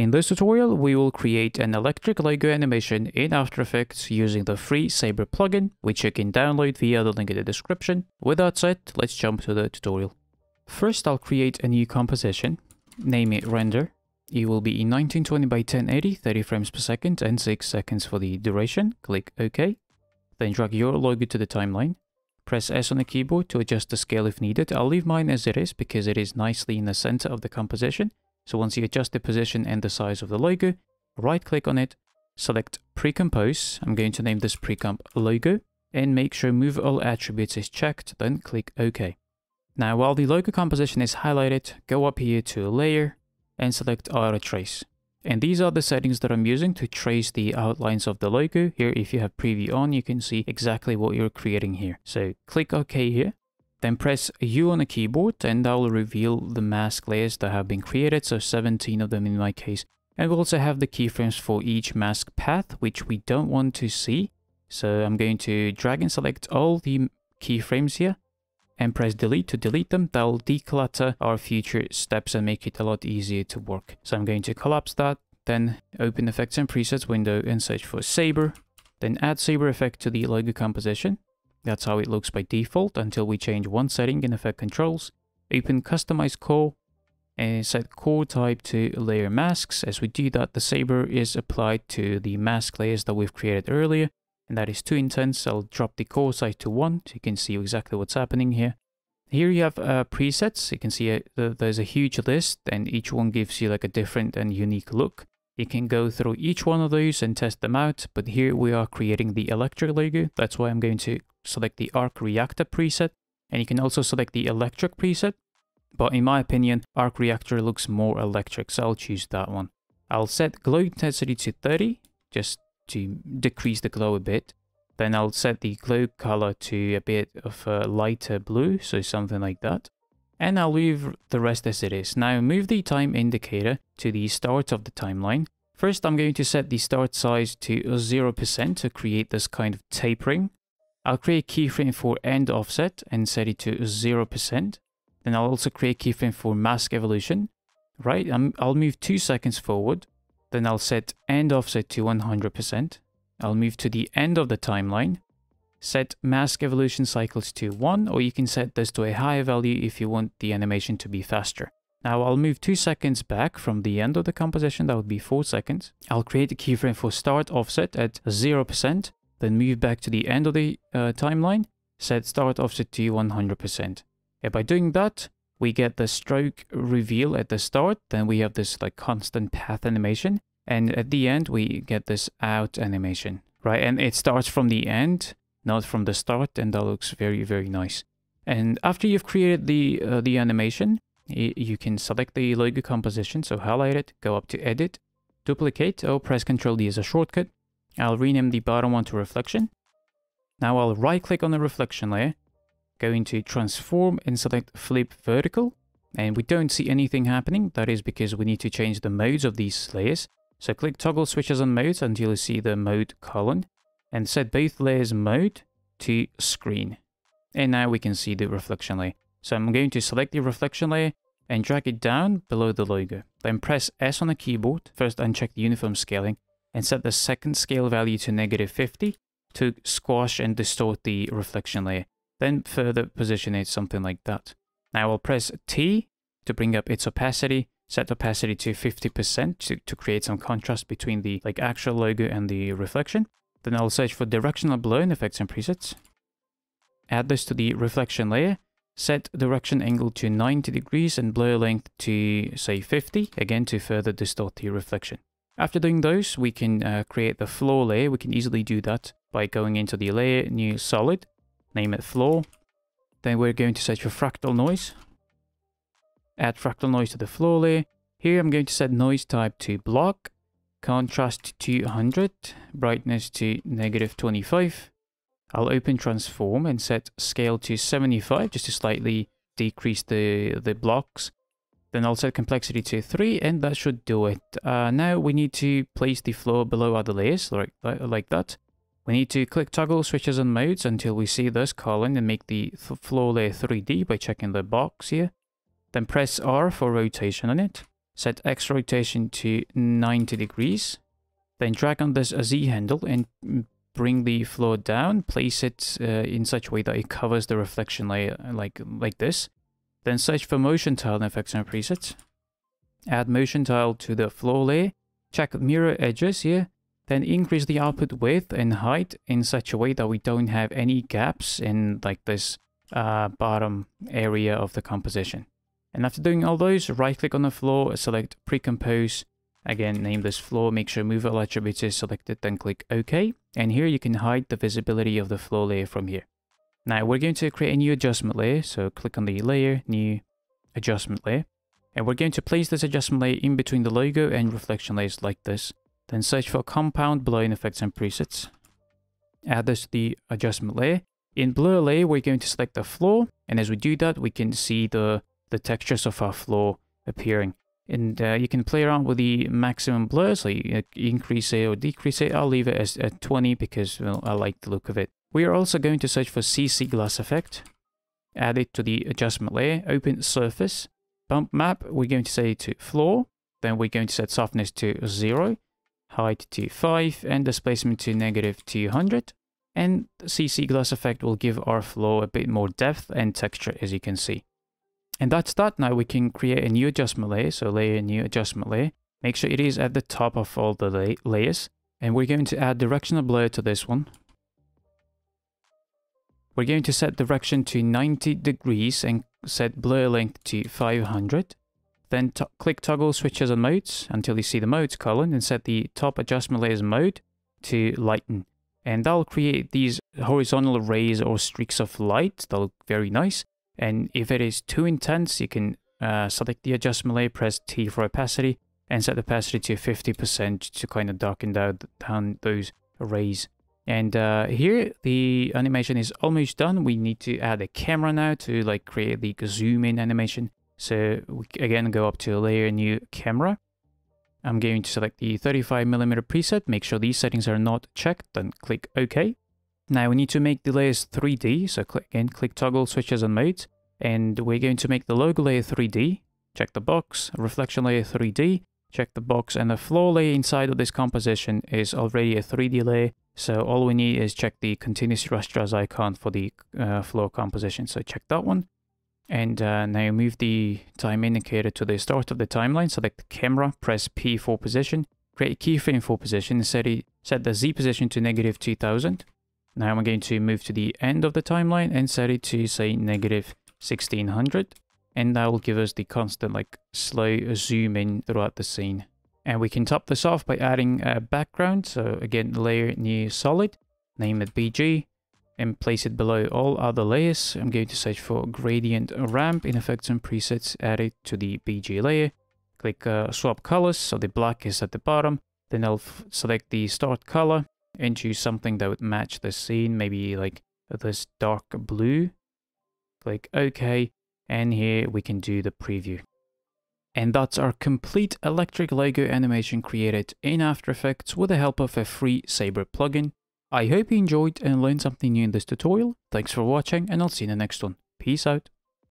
In this tutorial, we will create an electric Lego animation in After Effects using the free Saber plugin, which you can download via the link in the description. With that said, let's jump to the tutorial. First, I'll create a new composition, name it Render. It will be in 1920 by 1080, 30 frames per second and 6 seconds for the duration. Click OK. Then drag your logo to the timeline. Press S on the keyboard to adjust the scale if needed. I'll leave mine as it is because it is nicely in the center of the composition. So once you adjust the position and the size of the logo, right click on it, select Precompose. I'm going to name this Precomp Logo and make sure Move All Attributes is checked, then click OK. Now while the logo composition is highlighted, go up here to Layer and select Auto Trace. And these are the settings that I'm using to trace the outlines of the logo. Here, if you have preview on, you can see exactly what you're creating here. So click OK here. Then press U on the keyboard and that will reveal the mask layers that have been created, so 17 of them in my case. And we'll also have the keyframes for each mask path, which we don't want to see. So I'm going to drag and select all the keyframes here and press delete to delete them. That will declutter our future steps and make it a lot easier to work. So I'm going to collapse that, then open Effects and Presets window and search for Saber. Then add Saber effect to the logo composition. That's how it looks by default until we change one setting in Effect Controls. Open Customize Core and set Core Type to Layer Masks. As we do that, the Saber is applied to the mask layers that we've created earlier, and that is too intense. I'll drop the core size to 1 so you can see exactly what's happening here. Here you have presets. You can see there's a huge list and each one gives you like a different and unique look. You can go through each one of those and test them out, but here we are creating the electric logo. That's why I'm going to select the Arc Reactor preset, and you can also select the electric preset, but in my opinion Arc Reactor looks more electric, so I'll choose that one. I'll set glow intensity to 30 just to decrease the glow a bit. Then I'll set the glow color to a bit of a lighter blue, so something like that, and I'll leave the rest as it is. Now move the time indicator to the start of the timeline. First I'm going to set the start size to 0% to create this kind of tapering. I'll create a keyframe for end offset and set it to 0%. Then I'll also create a keyframe for mask evolution. Right, I'll move 2 seconds forward. Then I'll set end offset to 100%. I'll move to the end of the timeline. Set mask evolution cycles to 1, or you can set this to a higher value if you want the animation to be faster. Now I'll move 2 seconds back from the end of the composition, that would be 4 seconds. I'll create a keyframe for start offset at 0%. Then move back to the end of the timeline, set start offset to 100%. And by doing that, we get the stroke reveal at the start, then we have this like constant path animation, and at the end we get this out animation, right? And it starts from the end, not from the start, and that looks very, very nice. And after you've created the animation, you can select the logo composition, so highlight it, go up to Edit, Duplicate, or press Ctrl D as a shortcut. I'll rename the bottom one to Reflection. Now I'll right click on the reflection layer, go into Transform and select Flip Vertical. And we don't see anything happening. That is because we need to change the modes of these layers. So click Toggle Switches on Modes until you see the Mode column and set both layers mode to Screen. And now we can see the reflection layer. So I'm going to select the reflection layer and drag it down below the logo. Then press S on the keyboard. First uncheck the uniform scaling and set the second scale value to -50 to squash and distort the reflection layer. Then further position it something like that. Now I'll press T to bring up its opacity, set opacity to 50% to create some contrast between the like actual logo and the reflection. Then I'll search for directional blur in Effects and Presets. Add this to the reflection layer, set direction angle to 90 degrees and blur length to say 50, again to further distort the reflection. After doing those, we can create the floor layer. We can easily do that by going into the layer, new solid, name it floor. Then we're going to search for fractal noise. Add fractal noise to the floor layer. Here I'm going to set noise type to block, contrast to 100, brightness to -25. I'll open transform and set scale to 75 just to slightly decrease the blocks. Then I'll set complexity to 3 and that should do it. Now we need to place the floor below other layers like that. We need to click toggle switches and modes until we see this column and make the floor layer 3D by checking the box here. Then press R for rotation on it. set X rotation to 90 degrees. Then drag on this Z handle and bring the floor down, place it in such a way that it covers the reflection layer like this. Then search for motion tile in effects and presets. Add motion tile to the floor layer, check mirror edges here, then increase the output width and height in such a way that we don't have any gaps in like this bottom area of the composition. And after doing all those, right click on the floor, select pre-compose, again name this floor, make sure move all attributes is selected, then click OK. And here you can hide the visibility of the floor layer from here. Now we're going to create a new adjustment layer, so click on the layer, new adjustment layer. And we're going to place this adjustment layer in between the logo and reflection layers like this. Then search for compound blur in effects and presets. Add this to the adjustment layer. In blur layer, we're going to select the floor. And as we do that, we can see the textures of our floor appearing. And you can play around with the maximum blur, so you increase it or decrease it. I'll leave it as at 20 because, well, I like the look of it. We are also going to search for CC glass effect. Add it to the adjustment layer. Open surface. Bump map, we're going to set it to floor, then we're going to set softness to 0, height to 5, and displacement to -200. And CC glass effect will give our floor a bit more depth and texture, as you can see. And that's that. Now we can create a new adjustment layer, so layer, new adjustment layer. Make sure it is at the top of all the layers. And we're going to add directional blur to this one. We're going to set direction to 90 degrees and set blur length to 500. Then click toggle switches and modes until you see the modes column and set the top adjustment layers mode to lighten. And that'll create these horizontal rays or streaks of light. They'll look very nice. And if it is too intense, you can select the adjustment layer, press T for opacity and set opacity to 50% to kind of darken down those rays. And here the animation is almost done. We need to add a camera now to like create the zoom in animation. So we again go up to layer, new camera. I'm going to select the 35mm preset. Make sure these settings are not checked. Then click OK. Now we need to make the layers 3D. So click toggle switches and modes. And we're going to make the logo layer 3D. Check the box. Reflection layer 3D. Check the box. And the floor layer inside of this composition is already a 3D layer. So all we need is check the continuous rasterize icon for the floor composition. So check that one. And now move the time indicator to the start of the timeline. Select the camera, press P for position, create a keyframe for position, and set the Z position to -2000. Now I'm going to move to the end of the timeline and set it to say -1600. And that will give us the constant like slow zoom in throughout the scene. And we can top this off by adding a background. So again, layer, new solid, name it BG and place it below all other layers. I'm going to search for gradient ramp in effects and presets, add it to the BG layer. Click swap colors, so the black is at the bottom. Then I'll select the start color and choose something that would match the scene, maybe like this dark blue. Click OK. And here we can do the preview. And that's our complete electric logo animation created in After Effects with the help of a free Saber plugin. I hope you enjoyed and learned something new in this tutorial. Thanks for watching and I'll see you in the next one. Peace out.